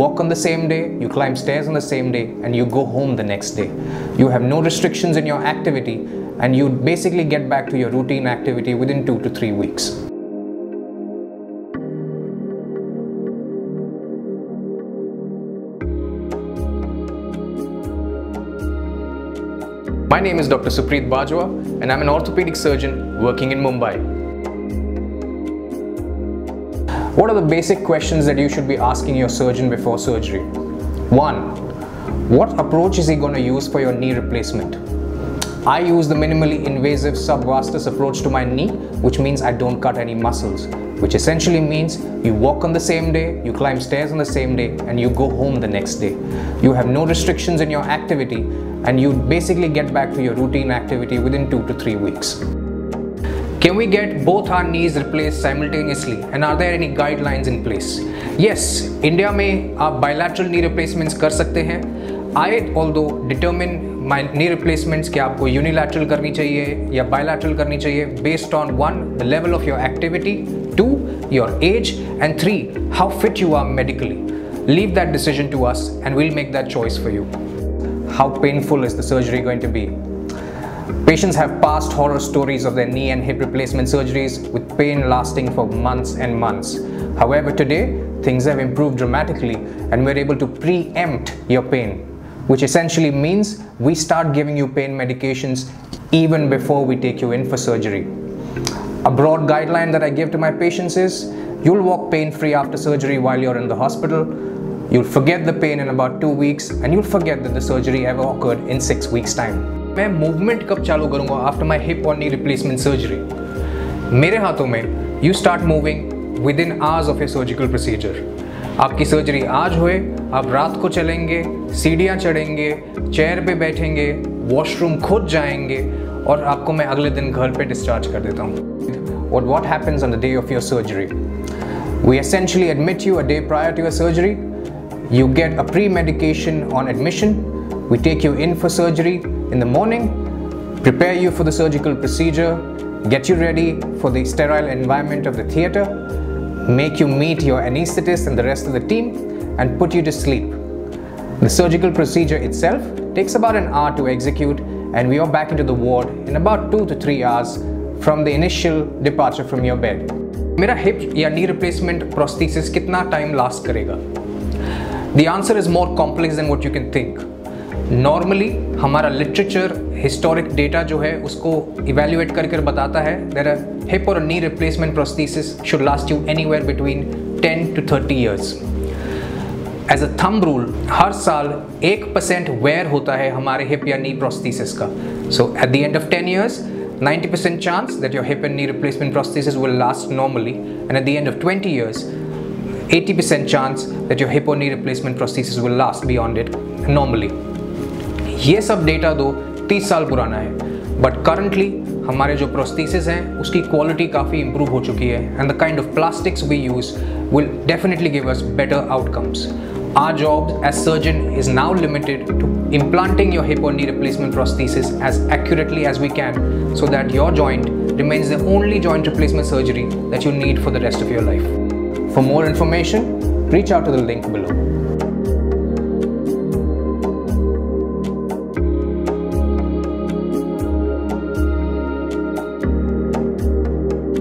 Walk on the same day, you climb stairs on the same day, and you go home the next day. You have no restrictions in your activity, and you basically get back to your routine activity within 2 to 3 weeks. My name is Dr. Supreet Bajwa, and I'm an orthopedic surgeon working in Mumbai. What are the basic questions that you should be asking your surgeon before surgery? 1. What approach is he going to use for your knee replacement? I use the minimally invasive subvastus approach to my knee, which means I don't cut any muscles, which essentially means you walk on the same day, you climb stairs on the same day, and you go home the next day. You have no restrictions in your activity, and you basically get back to your routine activity within 2 to 3 weeks. Can we get both our knees replaced simultaneously, and are there any guidelines in place? Yes, India में आप bilateral knee replacements कर सकते हैं. I although determine my knee replacements कि आपको unilateral करनी चाहिए या bilateral करनी चाहिए based on 1. The level of your activity, 2. Your age, and 3. How fit you are medically. Leave that decision to us and we'll make that choice for you. How painful is the surgery going to be? Patients have past horror stories of their knee and hip replacement surgeries with pain lasting for months and months. However, today, things have improved dramatically and we're able to preempt your pain, which essentially means we start giving you pain medications even before we take you in for surgery. A broad guideline that I give to my patients is, you'll walk pain-free after surgery while you're in the hospital, you'll forget the pain in about 2 weeks, and you'll forget that the surgery ever occurred in 6 weeks' time. मैं movement कब चालू करूंगा after my hip और knee replacement surgery? मेरे हाथों में you start moving within hours of a surgical procedure. आपकी surgery आज हुए, आप रात को चलेंगे, सीढ़ियाँ चढ़ेंगे, चेयर पे बैठेंगे, वॉशरूम खुद जाएंगे और आपको मैं अगले दिन घर पे डिस्चार्ज कर देता हूँ. और what happens on the day of your surgery? We essentially admit you a day prior to your surgery. You get a pre-medication on admission. We take you in for surgery in the morning, prepare you for the surgical procedure, get you ready for the sterile environment of the theater, make you meet your anesthetist and the rest of the team, and put you to sleep. The surgical procedure itself takes about an hour to execute, and we are back into the ward in about 2 to 3 hours from the initial departure from your bed. Mera hip ya knee replacement prosthesis kitna time last karega? The answer is more complex than what you can think. Normally, हमारा literature, historic data जो है उसको evaluate करके बताता है that a hip or a knee replacement prosthesis should last you anywhere between 10 to 30 years. As a thumb rule, हर साल 1% wear होता है हमारे hip या knee prosthesis का. So at the end of 10 years, 90% chance that your hip and knee replacement prosthesis will last normally, and at the end of 20 years, 80% chance that your hip or knee replacement prosthesis will last beyond it normally. ये सब data दो 30 साल पुराना है, but currently हमारे जो prosthesis हैं उसकी quality काफ़ी improve हो चुकी है, and the kind of plastics we use will definitely give us better outcomes. Our job as surgeon is now limited to implanting your hip or knee replacement prosthesis as accurately as we can, so that your joint remains the only joint replacement surgery that you need for the rest of your life. For more information, reach out to the link below.